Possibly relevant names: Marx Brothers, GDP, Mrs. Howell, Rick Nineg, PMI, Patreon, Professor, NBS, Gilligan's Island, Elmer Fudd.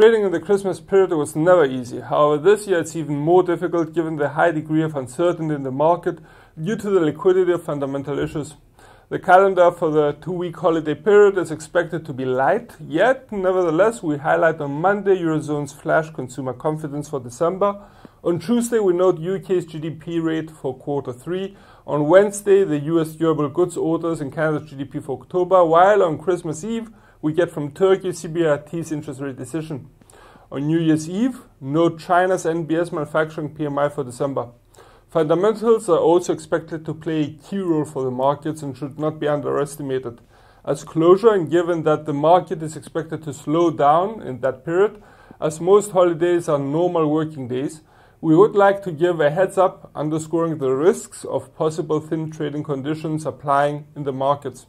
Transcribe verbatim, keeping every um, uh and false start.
Trading in the Christmas period was never easy. However, this year it's even more difficult given the high degree of uncertainty in the market due to the liquidity of fundamental issues. The calendar for the two-week holiday period is expected to be light, yet nevertheless we highlight on Monday Eurozone's flash consumer confidence for December. On Tuesday we note U K's G D P rate for quarter three. On Wednesday the U S durable goods orders and Canada's G D P for October, while on Christmas Eve we get from Turkey C B R T's interest rate decision. On New Year's Eve, note China's N B S manufacturing P M I for December. Fundamentals are also expected to play a key role for the markets and should not be underestimated. As closure, and given that the market is expected to slow down in that period, as most holidays are normal working days, we would like to give a heads up underscoring the risks of possible thin trading conditions applying in the markets.